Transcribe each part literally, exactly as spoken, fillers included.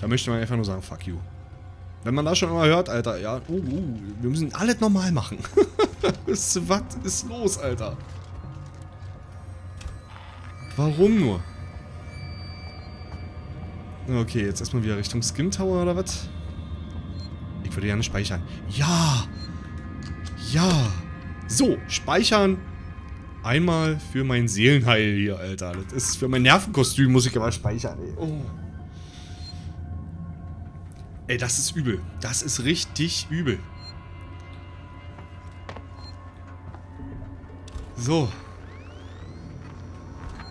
Da möchte man einfach nur sagen, fuck you. Wenn man das schon immer hört, Alter, ja, uh, uh, wir müssen alles normal machen. Was ist los, Alter? Warum nur? Okay, jetzt erstmal wieder Richtung Skin Tower oder was? Ich würde gerne speichern. Ja! Ja! So, speichern. Einmal für mein Seelenheil hier, Alter. Das ist für mein Nervenkostüm, muss ich aber speichern, ey. Oh. Ey, das ist übel. Das ist richtig übel. So.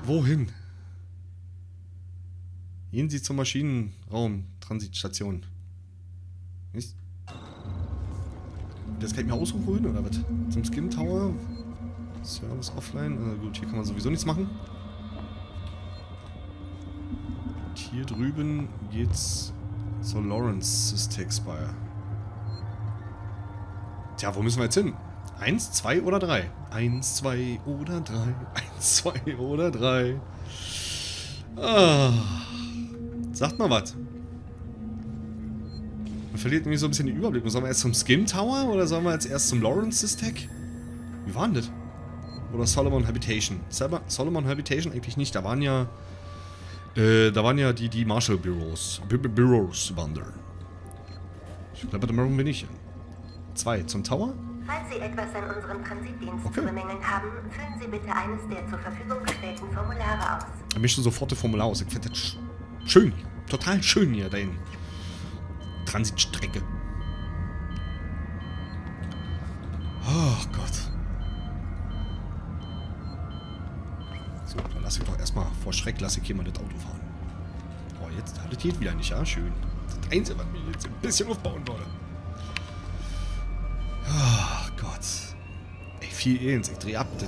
Wohin? Gehen Sie zum Maschinenraum. Transitstation. Nicht? Das kann ich mir ausrufen, wohin, oder was? Zum Skin Tower? Service offline? Also gut, hier kann man sowieso nichts machen. Und hier drüben geht's zur Lawrence's Techspire. Tja, wo müssen wir jetzt hin? Eins, zwei oder drei? Eins, zwei oder drei? Eins, zwei oder drei? Ah, sagt mal was. Man verliert nämlich so ein bisschen den Überblick. Sollen wir erst zum Skin Tower oder sollen wir jetzt erst zum Lawrence's Tech? Wie war denn das? Oder Solomon Habitation? Solomon Habitation eigentlich nicht. Da waren ja... Äh, da waren ja die, die Marshall-Büros. Büros waren da. Ich glaube, da machen wir nicht. Zwei. Zum Tower? Falls Sie etwas an unserem Transitdienst okay. zu bemängeln haben, füllen Sie bitte eines der zur Verfügung gestellten Formulare aus. Da mischen sofort das Formular aus. Ich finde das schön. Total schön hier, dahin. Transitstrecke. Oh Gott. So, dann lasse ich doch erstmal vor Schreck, lasse ich hier mal das Auto fahren. Oh, jetzt hat es hier wieder nicht, ja? Schön. Das Einzige, was mir jetzt ein bisschen aufbauen würde. Oh Gott. Ey, viel Elends. Ich drehe ab. Das,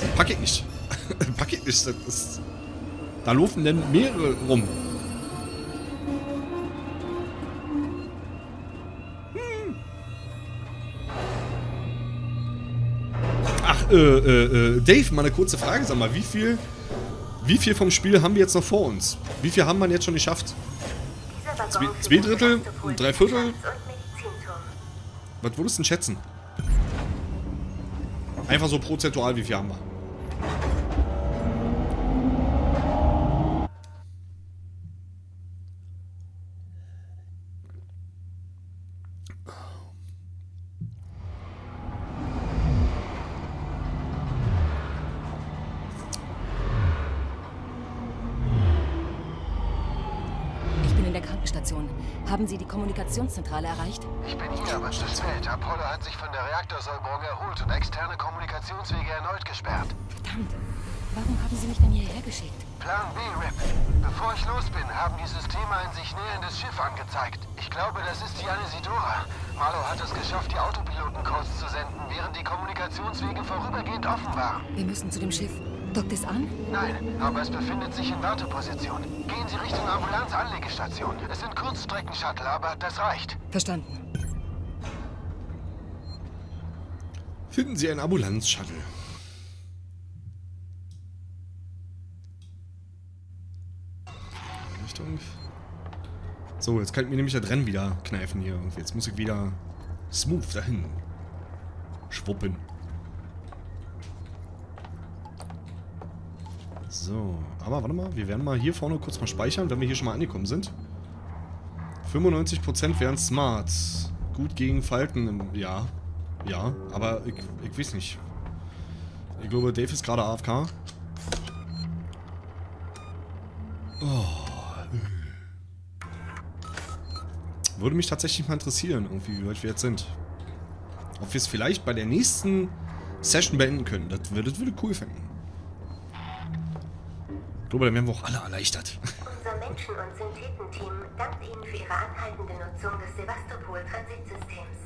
das pack ich nicht. Das pack ich nicht. Das ist, da laufen denn mehrere rum. Äh, äh, äh, Dave, mal eine kurze Frage, sag mal, wie viel, wie viel vom Spiel haben wir jetzt noch vor uns? Wie viel haben wir jetzt schon geschafft? Zwei, zwei Drittel, drei Viertel? Was würdest du denn schätzen? Einfach so prozentual, wie viel haben wir? Haben Sie die Kommunikationszentrale erreicht? Ich bin hier, aber stationiert. Apollo hat sich von der Reaktorsäuberung erholt und externe Kommunikationswege erneut gesperrt. Verdammt! Warum haben Sie mich denn hierher geschickt? Plan B, Ripley. Bevor ich los bin, haben die Systeme ein sich näherndes Schiff angezeigt. Ich glaube, das ist die Anesidora. Marlow hat es geschafft, die Autopilotencodes zu senden, während die Kommunikationswege vorübergehend offen waren. Wir müssen zu dem Schiff. Dockt es an? Nein, aber es befindet sich in Warteposition. Gehen Sie Richtung Ambulanz-Anlegestation. Es sind Kurzstrecken-Shuttle, aber das reicht. Verstanden. Finden Sie ein Ambulanz-Shuttle. Richtung. So, jetzt kann ich mir nämlich das Rennen wieder kneifen hier. Und jetzt muss ich wieder smooth dahin schwuppen. So, aber warte mal, wir werden mal hier vorne kurz mal speichern, wenn wir hier schon mal angekommen sind. fünfundneunzig Prozent wären smart. Gut gegen Falten im... Ja, ja, aber ich, ich weiß nicht. Ich glaube, Dave ist gerade A F K. Oh. Würde mich tatsächlich mal interessieren, irgendwie, wie weit wir jetzt sind. Ob wir es vielleicht bei der nächsten Session beenden können. Das würde, das würde cool finden. Ich glaube, dann werden wir auch alle erleichtert. Unser Menschen- und Synthetenteam dankt Ihnen für Ihre anhaltende Nutzung des Sevastopol-Transitsystems.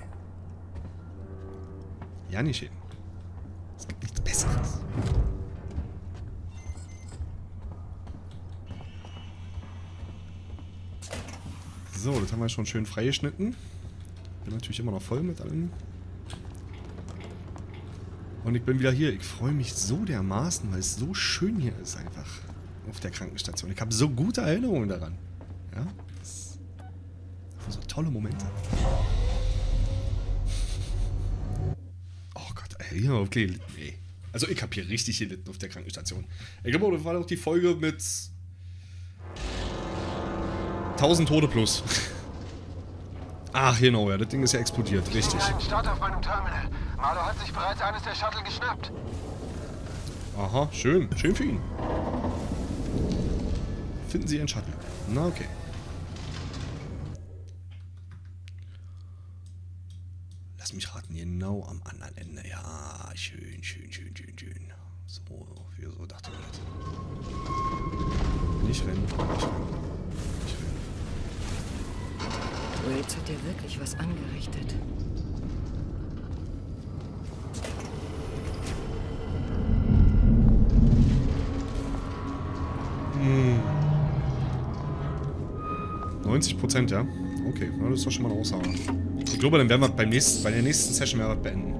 Ja, nicht schön. Es gibt nichts Besseres. So, das haben wir schon schön freigeschnitten. Bin natürlich immer noch voll mit allem. Und ich bin wieder hier. Ich freue mich so dermaßen, weil es so schön hier ist einfach. Auf der Krankenstation. Ich habe so gute Erinnerungen daran. Ja, das sind so tolle Momente. Oh Gott, ey, ja, okay. Nee. Also ich habe hier richtig gelitten auf der Krankenstation. Ich glaube, das war doch die Folge mit tausend Tote plus. Ach, genau, ja, das Ding ist ja explodiert, richtig. Start auf meinem Terminal. Marlow hat sich bereits eines der Shuttle geschnappt. Aha, schön. Schön für ihn. Finden Sie Ihren Shuttle. Na, okay. Lass mich raten, genau am anderen Ende. Ja, schön, schön, schön, schön, schön. So, wie so dachte ich das. Nicht rennen, nicht rennen. Waits hat dir wirklich was angerichtet. Hm. neunzig Prozent, ja? Okay, das ist doch schon mal ein Aussager. Ich glaube, dann werden wir beim nächsten, bei der nächsten Session mehr was beenden.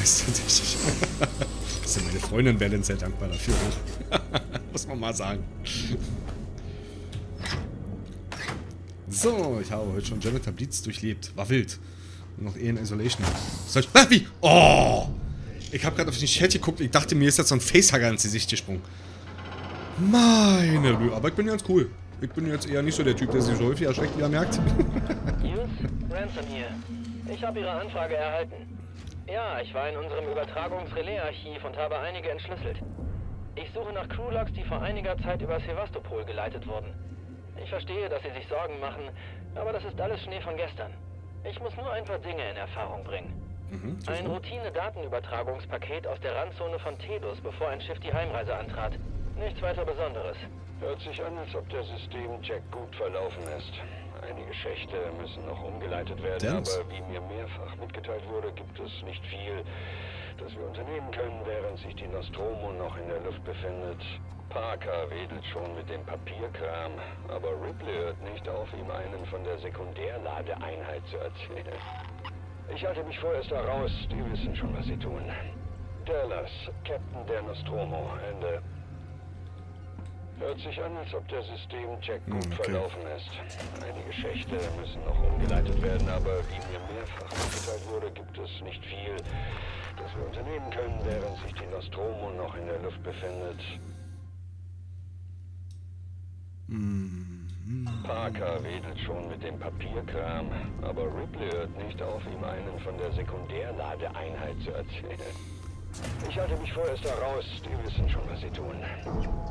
Das ist richtig. Also meine Freundin wäre dann sehr dankbar dafür. Muss man mal sagen. So, ich habe heute schon Janitor Blitz durchlebt. War wild. Und noch eh in Isolation. Soll ich... Ah, wie? Oh! Ich habe gerade auf den Chat geguckt. Ich dachte, mir ist jetzt so ein Facehugger ins Gesicht gesprungen. Meine Lüge. Aber ich bin ganz cool. Ich bin jetzt eher nicht so der Typ, der sich so häufig erschreckt, wie er merkt. Youth, Ransom hier. Ich habe Ihre Anfrage erhalten. Ja, ich war in unserem Übertragungs-Relais-Archiv und habe einige entschlüsselt. Ich suche nach Crewlogs, die vor einiger Zeit über Sevastopol geleitet wurden. Ich verstehe, dass Sie sich Sorgen machen, aber das ist alles Schnee von gestern. Ich muss nur ein paar Dinge in Erfahrung bringen. Mhm, ein Routine-Datenübertragungspaket aus der Randzone von Tedus, bevor ein Schiff die Heimreise antrat. Nichts weiter Besonderes. Hört sich an, als ob der Systemcheck gut verlaufen ist. Einige Schächte müssen noch umgeleitet werden, Dance. Aber wie mir mehrfach mitgeteilt wurde, gibt es nicht viel, das wir unternehmen können, während sich die Nostromo noch in der Luft befindet. Parker wedelt schon mit dem Papierkram, aber Ripley hört nicht auf, ihm einen von der Sekundärladeeinheit zu erzählen. Ich halte mich vorerst heraus, die wissen schon, was sie tun. Dallas, Captain der Nostromo, Ende. Hört sich an, als ob der Systemcheck gut okay. verlaufen ist. Einige Schächte müssen noch umgeleitet werden, aber wie mir mehrfach mitgeteilt wurde, gibt es nicht viel, das wir unternehmen können, während sich die Nostromo noch in der Luft befindet. Mm-hmm. Parker wedelt schon mit dem Papierkram, aber Ripley hört nicht auf, ihm einen von der Sekundärladeeinheit zu erzählen. Ich halte mich vorerst heraus, die wissen schon, was sie tun.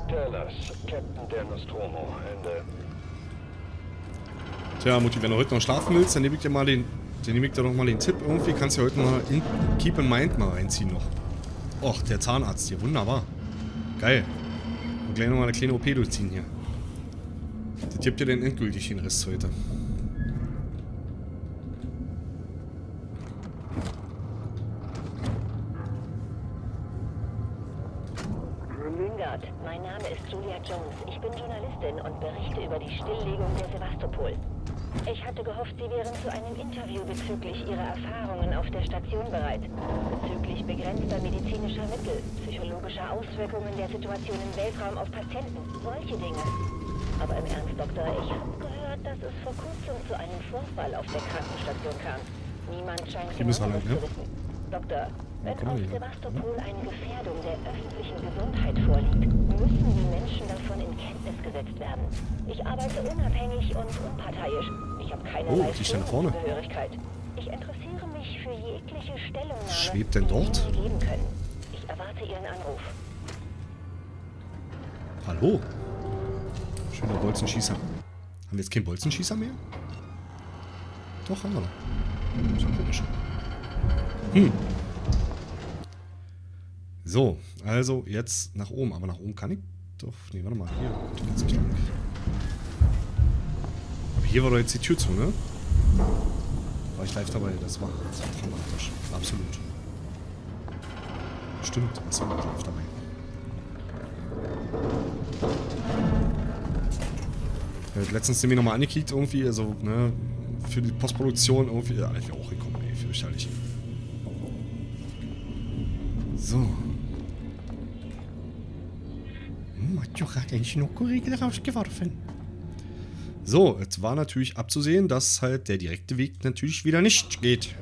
Dallas, Captain der Nostromo, Ende. Tja, Mutti, wenn du heute noch schlafen willst, dann nehme ich dir mal den, dann nehme ich dir noch mal den Tipp. Irgendwie kannst du heute mal in Keep in Mind mal reinziehen noch. Och, der Zahnarzt hier, wunderbar. Geil. Und gleich nochmal eine kleine O P durchziehen hier. Das gibt dir dann endgültig den Rest heute. Mein Name ist Julia Jones. Ich bin Journalistin und berichte über die Stilllegung der Sevastopol. Ich hatte gehofft, Sie wären zu einem Interview bezüglich Ihrer Erfahrungen auf der Station bereit. Bezüglich begrenzter medizinischer Mittel, psychologischer Auswirkungen der Situation im Weltraum auf Patienten, solche Dinge. Aber im Ernst, Doktor, ich habe gehört, dass es vor kurzem zu einem Vorfall auf der Krankenstation kam. Niemand scheint genau das zu wissen. Doktor... Wenn auf Sevastopol eine Gefährdung der öffentlichen Gesundheit vorliegt, müssen die Menschen davon in Kenntnis gesetzt werden. Ich arbeite unabhängig und unparteiisch. Ich habe keinerlei Staatsangehörigkeit. Ich interessiere mich für jegliche Stellungnahme, schwebt denn dort? Die Sie geben können. Ich erwarte Ihren Anruf. Hallo? Schöner Bolzenschießer. Haben wir jetzt keinen Bolzenschießer mehr? Doch, haben wir noch. Das ist ja komisch. Hm. So, also jetzt nach oben. Aber nach oben kann ich doch... Ne, warte mal. Hier. Die geht's nicht lang. Aber hier war doch jetzt die Tür zu, ne? War ich live dabei. Das war, das war dramatisch. Absolut. Stimmt. Das war live dabei. Ich habe letztens den mir nochmal angekickt irgendwie. Also, ne? für die Postproduktion irgendwie. Ja, ich wäre auch gekommen, ey, fürchterlich. So. Hm, hat doch gerade einen Schnuckoriegel rausgeworfen. So, jetzt war natürlich abzusehen, dass halt der direkte Weg natürlich wieder nicht geht.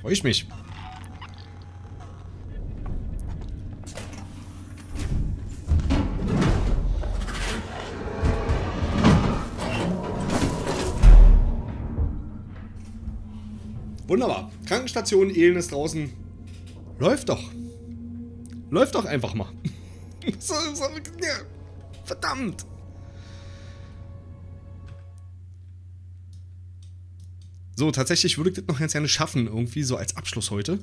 Freue ich mich. Wunderbar. Krankenstation, Elend ist draußen. Läuft doch. Läuft doch einfach mal. so, so, ja. Verdammt! So, tatsächlich würde ich das noch ganz gerne schaffen, irgendwie so als Abschluss heute.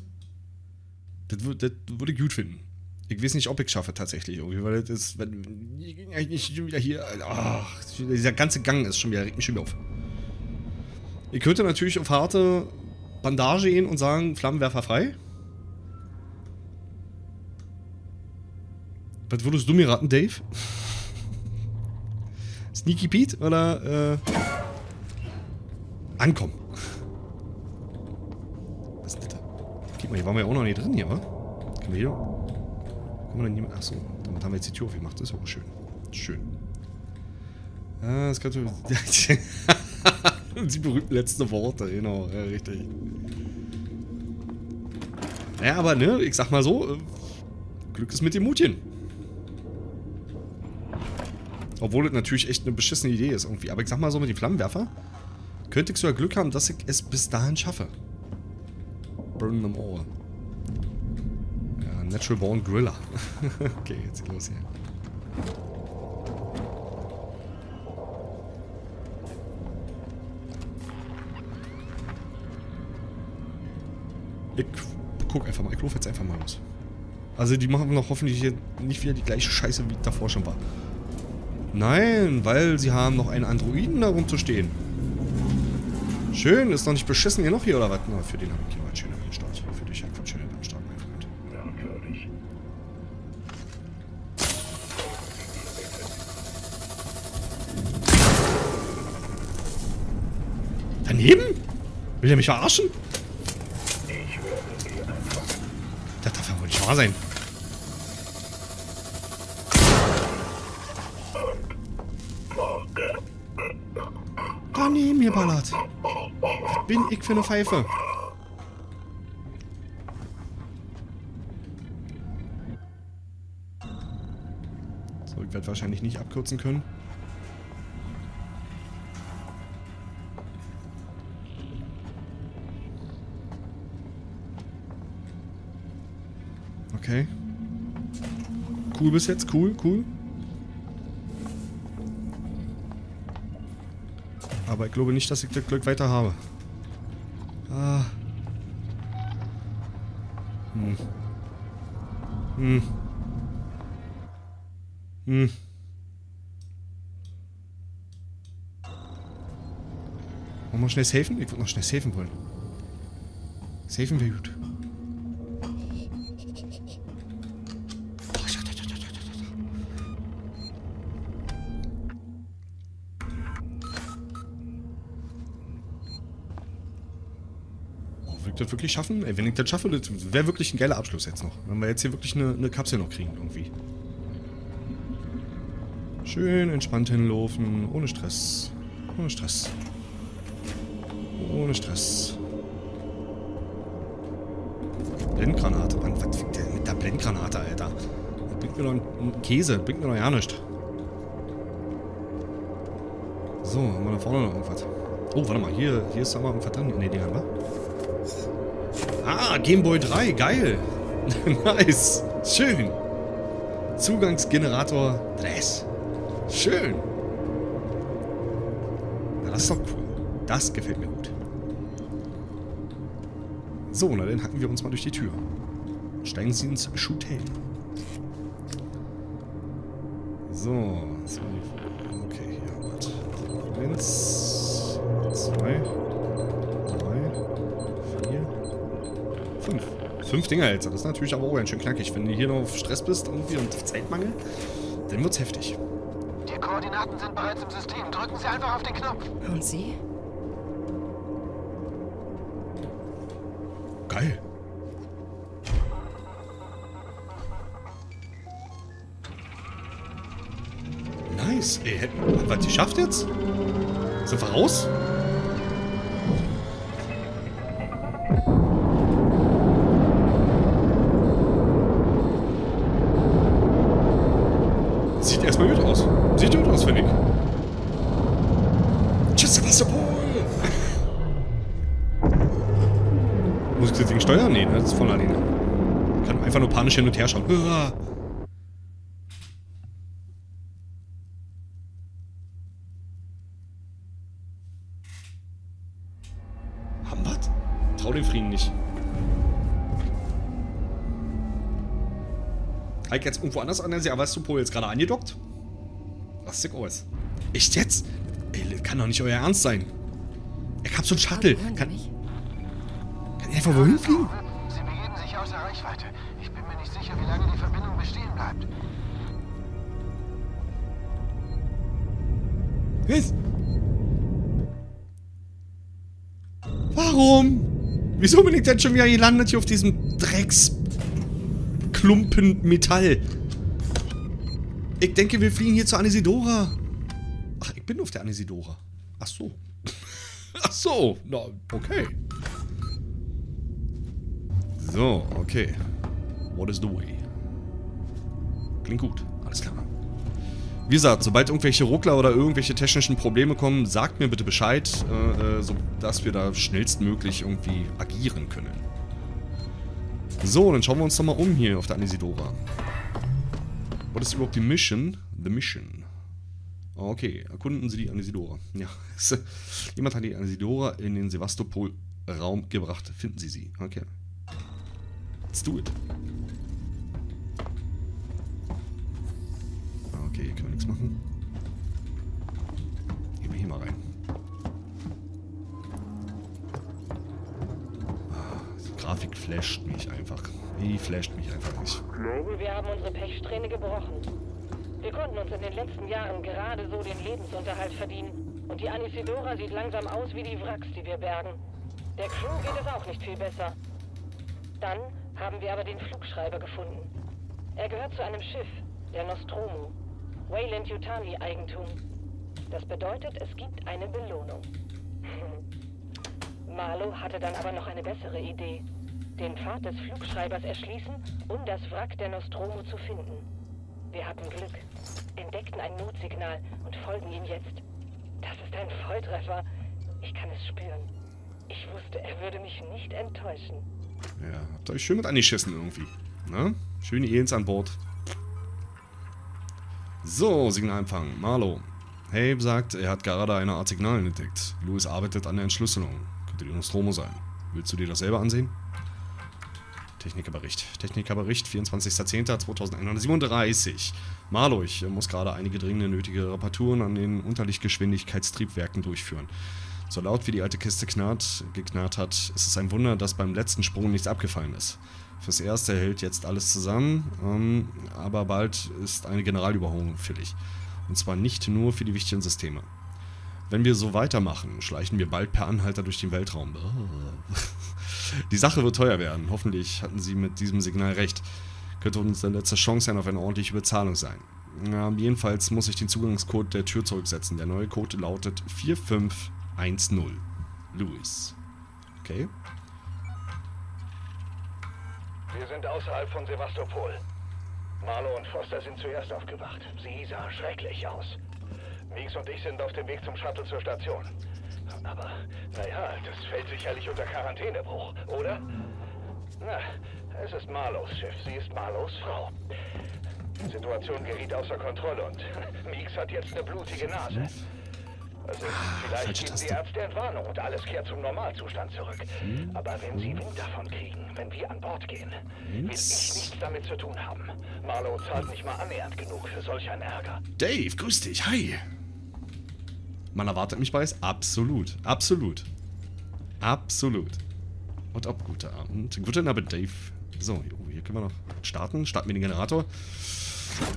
Das, das würde ich gut finden. Ich weiß nicht, ob ich es schaffe, tatsächlich. Irgendwie, weil das ist, wenn ich schon wieder hier. Ach, dieser ganze Gang ist schon wieder, regt mich schon wieder auf. Ich könnte natürlich auf harte Bandage gehen und sagen: Flammenwerfer frei. Was würdest du mir raten, Dave? Sneaky Pete oder äh, ankommen? Was ist denn das? Guck mal, hier waren wir ja auch noch nicht drin hier, wa? Können wir hier noch? Können wir denn niemand? Achso, damit haben wir jetzt die Tür aufgemacht. Das ist auch schön. Schön. Ah, das kannst du. Die berühmten letzten Worte, genau. Ja, richtig. Naja, aber ne, ich sag mal so, Glück ist mit dem Mutchen. Obwohl das natürlich echt eine beschissene Idee ist irgendwie. Aber ich sag mal so, mit dem Flammenwerfer könnte ich sogar Glück haben, dass ich es bis dahin schaffe. Burn them all. Ja, Natural Born Gorilla. Okay, jetzt geht's los hier. Ich guck einfach mal. Ich laufe jetzt einfach mal los. Also die machen noch hoffentlich hier nicht wieder die gleiche Scheiße, wie davor schon war. Nein, weil sie haben noch einen Androiden da rumzustehen. Schön, ist noch nicht beschissen hier noch hier, oder was? Na, für den habe ich hier einen schönen Anstart. Für dich einen schönen Anstart, mein Freund. Merkwürdig. Daneben? Will der mich verarschen? Das darf ja wohl nicht wahr sein. Da neben mir ballert. Was bin ich für eine Pfeife? So, ich werde wahrscheinlich nicht abkürzen können. Okay. Cool bis jetzt, cool, cool. Aber ich glaube nicht, dass ich das Glück weiter habe. Ah. Hm. Hm. Hm. Wollen wir schnell safen? Ich würde noch schnell safen wollen. Safen wäre gut. Das wirklich schaffen? Ey, wenn ich das schaffe, wäre wirklich ein geiler Abschluss jetzt noch. Wenn wir jetzt hier wirklich eine, eine Kapsel noch kriegen irgendwie. Schön entspannt hinlaufen, ohne Stress. Ohne Stress. Ohne Stress. Blendgranate. Mann, was fickt der mit der Blendgranate, Alter? Das bringt mir doch einen Käse, das bringt mir doch ja nichts. So, haben wir da vorne noch irgendwas? Oh, warte mal, hier, hier ist da mal irgendwas drin in den Dingern, wa? Ah, Gameboy drei, geil. Nice. Schön. Zugangsgenerator drei. Schön. Na, das ist doch cool. Das gefällt mir gut. So, na dann hacken wir uns mal durch die Tür. Steigen Sie ins Hotel. So. Okay, hier haben wir das. Eins, zwei. Fünf. Fünf Dinger jetzt. Das ist natürlich aber auch ganz schön knackig. Wenn du hier noch auf Stress bist irgendwie und Zeitmangel, dann wird's heftig. Die Koordinaten sind bereits im System. Drücken Sie einfach auf den Knopf. Und Sie? Geil. Nice. Ey, hätten wir was geschafft jetzt? Sind wir raus? Sieht erstmal gut aus. Sieht gut aus, finde ich. Tschüss, Sevastopol! Muss ich das Ding steuern? Nee, das ist von alleine. Ich kann einfach nur panisch hin und her schauen. Uah. Haben wir das? Trau den Frieden nicht. Heike jetzt irgendwo anders an, als der Sevastopol jetzt gerade angedockt? Rastig aus. Echt jetzt? Ey, das kann doch nicht euer Ernst sein. Ich hab so einen Shuttle. Kann, kann ich einfach wohin fliegen? Sie begeben sich außer Reichweite. Ich bin mir nicht sicher, wie lange die Verbindung bestehen bleibt. Was? Warum? Wieso bin ich denn schon wieder gelandet hier auf diesem Drecks... Klumpen Metall. Ich denke, wir fliegen hier zur Anesidora. Ach, ich bin auf der Anesidora. Ach so. Ach so. Na, okay. So, okay. What is the way? Klingt gut. Alles klar. Wie gesagt, sobald irgendwelche Ruckler oder irgendwelche technischen Probleme kommen, sagt mir bitte Bescheid, äh, sodass wir da schnellstmöglich irgendwie agieren können. So, dann schauen wir uns doch mal um hier auf der Anesidora. Was ist überhaupt die Mission? The Mission. Okay, erkunden Sie die Anesidora. Ja, jemand hat die Anesidora in den Sevastopol-Raum gebracht. Finden Sie sie. Okay. Let's do it. Okay, hier können wir nichts machen. Gehen wir hier mal rein. Grafik flasht mich einfach. Die flasht mich einfach nicht. Glauben, wir haben unsere Pechsträhne gebrochen. Wir konnten uns in den letzten Jahren gerade so den Lebensunterhalt verdienen. Und die Anesidora sieht langsam aus wie die Wracks, die wir bergen. Der Crew geht es auch nicht viel besser. Dann haben wir aber den Flugschreiber gefunden. Er gehört zu einem Schiff, der Nostromo. Wayland Yutani Eigentum. Das bedeutet, es gibt eine Belohnung. Marlow hatte dann aber noch eine bessere Idee. Den Pfad des Flugschreibers erschließen, um das Wrack der Nostromo zu finden. Wir hatten Glück, entdeckten ein Notsignal und folgen ihm jetzt. Das ist ein Volltreffer. Ich kann es spüren. Ich wusste, er würde mich nicht enttäuschen. Ja, habt ihr euch schön mit angeschissen irgendwie. Ne? Schöne Aliens an Bord. So, Signalempfang. Marlow. Hey sagt, er hat gerade eine Art Signal entdeckt. Louis arbeitet an der Entschlüsselung. Die Nostromo sein. Willst du dir das selber ansehen? Technikerbericht. Technikerbericht, vierundzwanzigster zehnter zweitausendeinhundertsiebenunddreißig. Marlow, ich muss gerade einige dringende nötige Reparaturen an den Unterlichtgeschwindigkeitstriebwerken durchführen. So laut wie die alte Kiste knarrt, geknarrt hat, ist es ein Wunder, dass beim letzten Sprung nichts abgefallen ist. Fürs Erste hält jetzt alles zusammen, ähm, aber bald ist eine Generalüberholung fällig. Und zwar nicht nur für die wichtigen Systeme. Wenn wir so weitermachen, schleichen wir bald per Anhalter durch den Weltraum. Oh. Die Sache wird teuer werden. Hoffentlich hatten Sie mit diesem Signal recht. Könnte uns eine letzte Chance sein auf eine ordentliche Bezahlung sein. Ja, jedenfalls muss ich den Zugangscode der Tür zurücksetzen. Der neue Code lautet vier fünf eins null. Louis. Okay. Wir sind außerhalb von Sevastopol. Marlow und Foster sind zuerst aufgewacht. Sie sah schrecklich aus. Meeks und ich sind auf dem Weg zum Shuttle zur Station. Aber, naja, das fällt sicherlich unter Quarantänebruch, oder? Na, es ist Marlows Schiff, sie ist Marlows Frau. Die Situation geriet außer Kontrolle und Meeks hat jetzt eine blutige Nase. Also, vielleicht geben die Ärzte Entwarnung und alles kehrt zum Normalzustand zurück. Aber wenn sie Wind davon kriegen, wenn wir an Bord gehen, will ich nichts damit zu tun haben. Marlow zahlt nicht mal annähernd genug für solch einen Ärger. Dave, grüß dich, hi! Man erwartet mich bei es? Absolut. Absolut. Absolut. Und ob guter Abend. Guten Abend, Dave. So, hier können wir noch starten. Starten wir den Generator.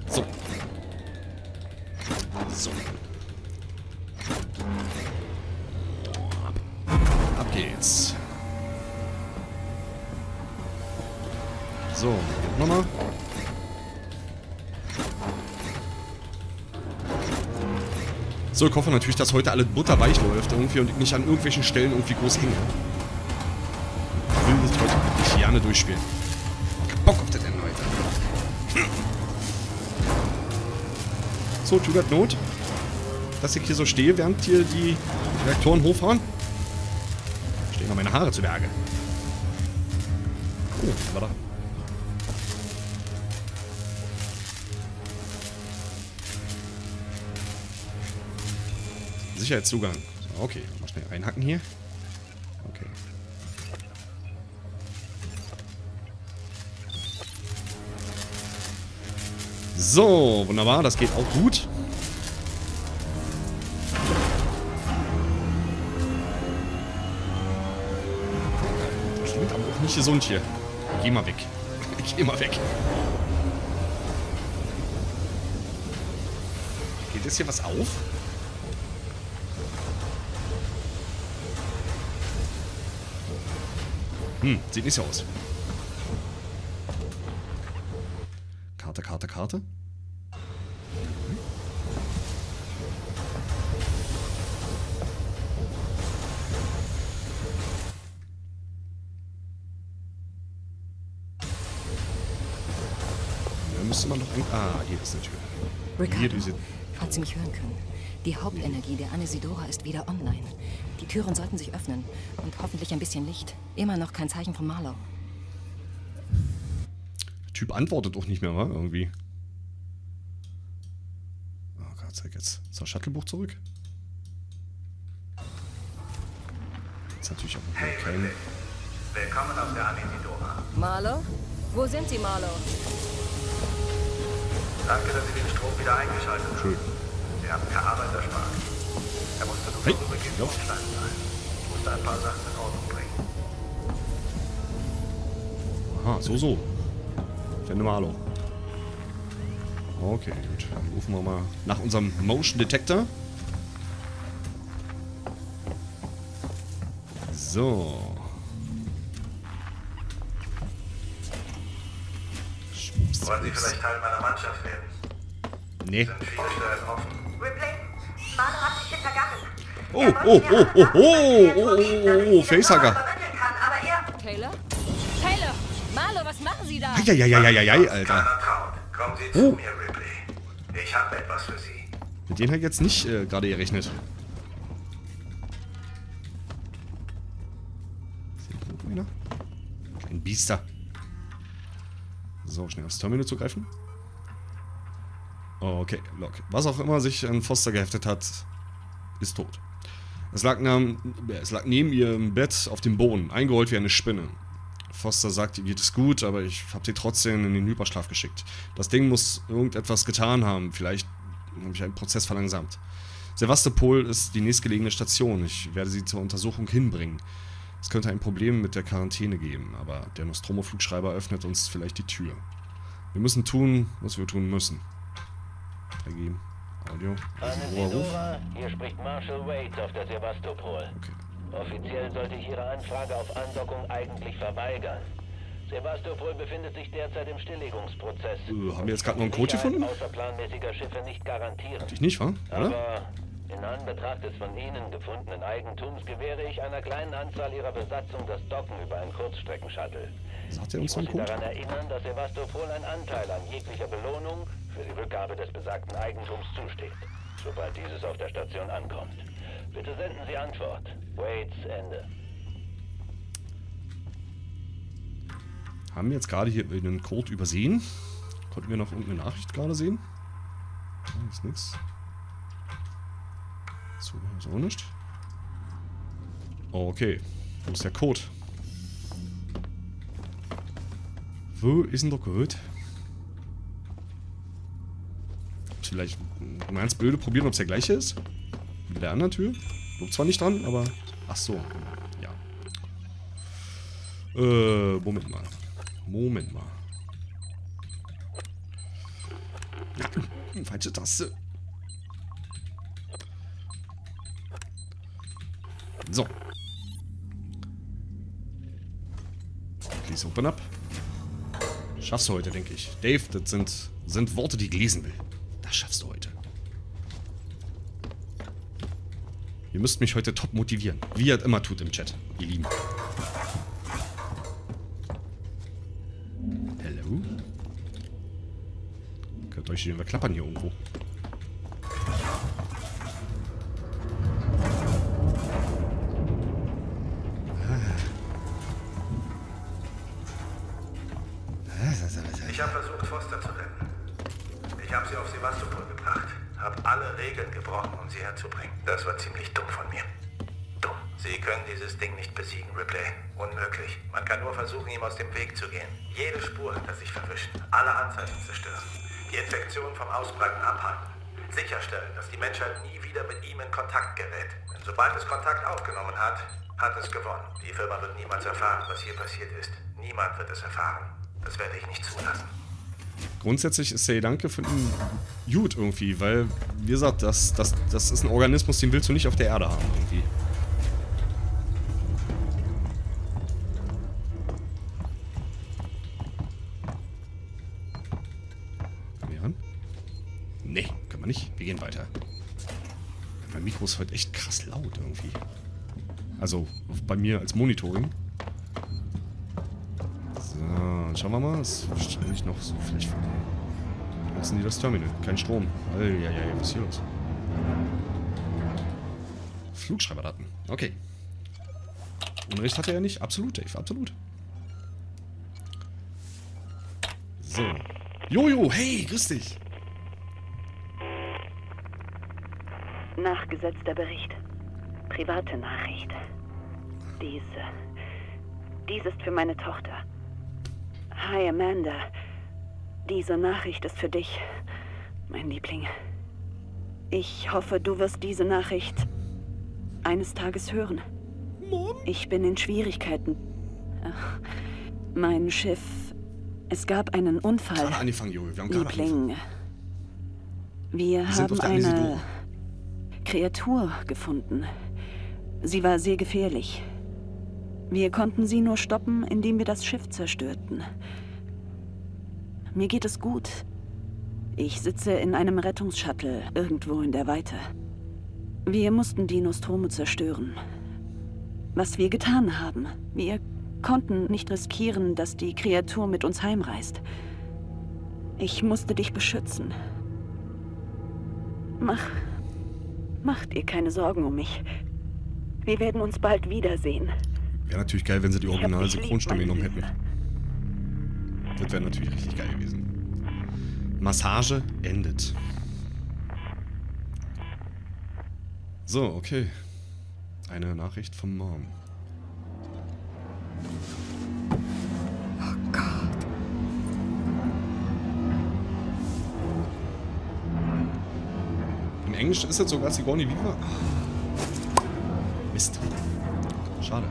So. So. Ab geht's. So, nochmal. So, ich hoffe natürlich, dass heute alles butterweich läuft irgendwie und ich nicht an irgendwelchen Stellen irgendwie groß hänge. Ich will das heute wirklich gerne durchspielen. Ich hab Bock auf das Ende heute. So, tut das Not, dass ich hier so stehe, während hier die Reaktoren hochfahren. Stehen noch meine Haare zu Berge. Oh, war da. Sicherheitszugang. Okay, mal schnell reinhacken hier. Okay. So, wunderbar, das geht auch gut. Das klingt aber auch nicht gesund hier. Geh mal weg. Geh mal weg. Geht jetzt hier was auf? Hm, sieht nicht so aus. Karte, Karte, Karte. Da müsste man noch... Ah, hier ist eine Tür. Ricardo, hier hat sie mich hören können. Die Hauptenergie der Anesidora ist wieder online. Die Türen sollten sich öffnen und hoffentlich ein bisschen Licht. Immer noch kein Zeichen von Marlow. Der Typ antwortet auch nicht mehr, wa? Irgendwie. Oh Gott, zeig jetzt zur Shuttlebucht zurück. Jetzt natürlich auch hey, kein... Ripley. Willkommen auf der Anesidora. Marlow? Wo sind Sie, Marlow? Danke, dass Sie den Strom wieder eingeschaltet haben. Schön. Sie haben per Arbeit erspart. Er musste nur hey. Vorübergehend umschleifen sein. Ich musste ein paar Sachen in Ordnung bringen. Aha, so, so. Finde Marlow. Okay, gut. Dann rufen wir mal nach unserem Motion Detector. So. Wollen Sie vielleicht Teil meiner Mannschaft werden? Nee. Sind viele Stellen offen. Ripley, Marlow hat sich hintergangen. Oh, oh, oh, oh, oh, oh, oh, oh, Facehugger. Taylor? Taylor! Marlow, was machen Sie da? Eieieiei, Alter. Kommen Sie zu mir, Ripley. Ich habe etwas für Sie. Mit denen hat jetzt nicht äh, gerade gerechnet. Ist hier noch einer? Ein Biester. So, schnell aufs Terminal zu greifen. Okay, Lock. Was auch immer sich an Foster geheftet hat, ist tot. Es lag, nahm, es lag neben ihr im Bett auf dem Boden, eingeholt wie eine Spinne. Foster sagt, ihr geht es gut, aber ich habe sie trotzdem in den Hyperschlaf geschickt. Das Ding muss irgendetwas getan haben, vielleicht habe ich einen Prozess verlangsamt. Sevastopol ist die nächstgelegene Station, ich werde sie zur Untersuchung hinbringen. Es könnte ein Problem mit der Quarantäne geben, aber der Nostromo-Flugschreiber öffnet uns vielleicht die Tür. Wir müssen tun, was wir tun müssen. Ergeben. Audio. Anesidora, hier spricht Marshall Waits auf der Sevastopol. Okay. Offiziell sollte ich Ihre Anfrage auf Andockung eigentlich verweigern. Sevastopol befindet sich derzeit im Stilllegungsprozess. Äh, haben wir jetzt gerade noch einen Code gefunden? Außerplanmäßiger Schiffe nicht garantieren. Natürlich nicht, wa? Oder? Aber in Anbetracht des von Ihnen gefundenen Eigentums gewähre ich einer kleinen Anzahl Ihrer Besatzung das Docken über einen Kurzstreckenshuttle. Sagt er uns einen Code? Ich muss Sie daran erinnern, dass Sevastopol einen Anteil an jeglicher Belohnung für die Rückgabe des besagten Eigentums zusteht, sobald dieses auf der Station ankommt. Bitte senden Sie Antwort. Waits, Ende. Haben wir jetzt gerade hier einen Code übersehen? Konnten wir noch irgendeine Nachricht gerade sehen? Da ist nichts. So, so nicht. Okay. Wo ist der Code? Wo ist denn der Code? Vielleicht mal ganz blöde probieren, ob es der gleiche ist. Mit der anderen Tür. Lobt zwar nicht dran, aber... Ach so. Ja. Äh, Moment mal. Moment mal. Falsche Taste. So. Please open up. Schaffst du heute, denke ich. Dave, das sind, sind Worte, die ich lesen will. Das schaffst du heute. Ihr müsst mich heute top motivieren. Wie ihr es immer tut im Chat, ihr Lieben. Hello? Könnt euch hier verklappern hier irgendwo. Ich habe versucht, Foster zu retten. Ich habe sie auf Sevastopol gebracht. Hab alle Regeln gebrochen, um sie herzubringen. Das war ziemlich dumm von mir. Dumm. Sie können dieses Ding nicht besiegen, Ripley. Unmöglich. Man kann nur versuchen, ihm aus dem Weg zu gehen. Jede Spur hat er sich verwischt. Alle Anzeichen zerstören. Die Infektion vom Ausbreiten abhalten. Sicherstellen, dass die Menschheit nie wieder mit ihm in Kontakt gerät. Denn sobald es Kontakt aufgenommen hat, hat es gewonnen. Die Firma wird niemals erfahren, was hier passiert ist. Niemand wird es erfahren. Das werde ich nicht zulassen. Grundsätzlich ist der Gedanke von ihm gut irgendwie, weil, wie gesagt, das, das, das ist ein Organismus, den willst du nicht auf der Erde haben irgendwie. Können wir ran? Nee, können wir nicht. Wir gehen weiter. Mein Mikro ist heute echt krass laut irgendwie. Also bei mir als Monitoring. Schauen wir mal, es ist wahrscheinlich noch so vielleicht von hier. Nutzen die das Terminal? Kein Strom. Eieiei, was ist hier los? Flugschreiberdaten. Okay. Unrecht hatte er nicht. Absolut, Dave, absolut. So. Jojo, hey, grüß dich! Nachgesetzter Bericht. Private Nachricht. Diese. Dies ist für meine Tochter. Hi Amanda, diese Nachricht ist für dich, mein Liebling. Ich hoffe, du wirst diese Nachricht eines Tages hören. Mom? Ich bin in Schwierigkeiten. Ach, mein Schiff, es gab einen Unfall. Gerade angefangen, Joel. Wir haben gerade angefangen. Wir haben eine Kreatur gefunden. Sie war sehr gefährlich. Wir konnten sie nur stoppen, indem wir das Schiff zerstörten. Mir geht es gut. Ich sitze in einem Rettungsshuttle irgendwo in der Weite. Wir mussten die Nostromo zerstören. Was wir getan haben, wir konnten nicht riskieren, dass die Kreatur mit uns heimreist. Ich musste dich beschützen. Mach, macht ihr keine Sorgen um mich. Wir werden uns bald wiedersehen. Wäre natürlich geil, wenn sie die originale Synchronstimme genommen hätten. Das wäre natürlich richtig geil gewesen. Massage endet. So, okay. Eine Nachricht von Mom. Oh Gott. Im Englischen ist jetzt sogar Sigourney Weaver. Mist. Schade.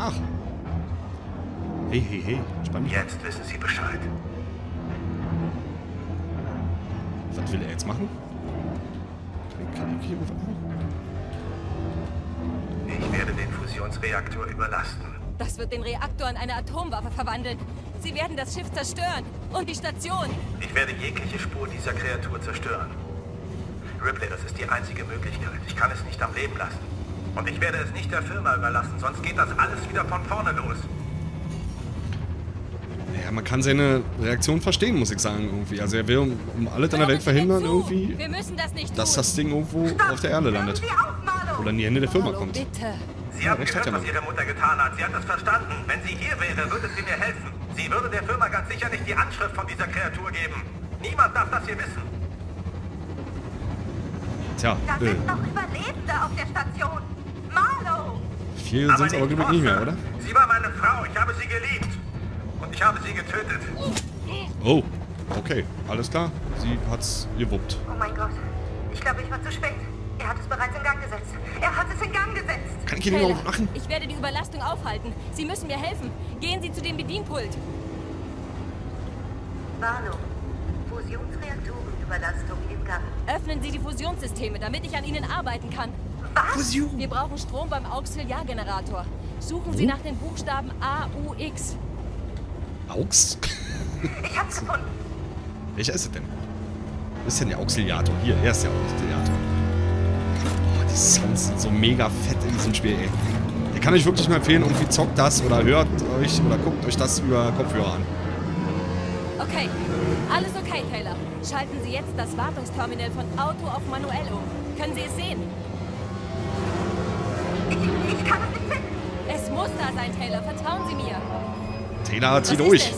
Ach. Hey, hey, hey. Spannend. Jetzt wissen Sie Bescheid. Was will er jetzt machen? Kann ich hier machen? Ich werde den Fusionsreaktor überlasten. Das wird den Reaktor in eine Atomwaffe verwandeln. Sie werden das Schiff zerstören. Und die Station. Ich werde jegliche Spur dieser Kreatur zerstören. Ripley, das ist die einzige Möglichkeit. Ich kann es nicht am Leben lassen. Und ich werde es nicht der Firma überlassen, sonst geht das alles wieder von vorne los. Ja, man kann seine Reaktion verstehen, muss ich sagen, irgendwie. Also er will um, um alles in der Welt verhindern, irgendwie, wir müssen das nicht tun, dass das Ding irgendwo Stopp! Auf der Erde landet. Oder in die Hände der Firma kommt. Bitte. Sie haben ja, gehört, was Ihre Mutter getan hat. Sie hat es verstanden. Wenn sie hier wäre, würde sie mir helfen. Sie würde der Firma ganz sicher nicht die Anschrift von dieser Kreatur geben. Niemand darf das hier wissen. Tja, das sind noch Überlebende auf der Station. Marlow! Viel sind es aber genug nicht mehr, oder? Sie war meine Frau, ich habe sie geliebt. Und ich habe sie getötet. Oh, okay, alles klar. Sie hat's gewuppt. Oh mein Gott, ich glaube, ich war zu spät. Er hat es bereits in Gang gesetzt. Er hat es in Gang gesetzt. Kann ich ihn noch machen? Ich werde die Überlastung aufhalten. Sie müssen mir helfen. Gehen Sie zu dem Bedienpult. Marlow, Fusionsreaktorenüberlastung im Gang. Öffnen Sie die Fusionssysteme, damit ich an ihnen arbeiten kann. Was? Wir brauchen Strom beim Auxiliargenerator. Suchen Sie nach den Buchstaben A U X. Aux? Ich hab's gefunden. Welcher ist es denn? Wo ist denn der Auxiliator? Hier, er ist der Auxiliator. Oh, die Sounds sind so mega fett in diesem Spiel, ey. Den kann ich wirklich nur empfehlen, irgendwie zockt das oder hört euch oder guckt euch das über Kopfhörer an. Okay, alles okay, Taylor. Schalten Sie jetzt das Wartungsterminal von Auto auf manuell um. Können Sie es sehen? Ich, ich kann es nicht finden. Es muss da sein, Taylor. Vertrauen Sie mir. Taylor, zieh durch.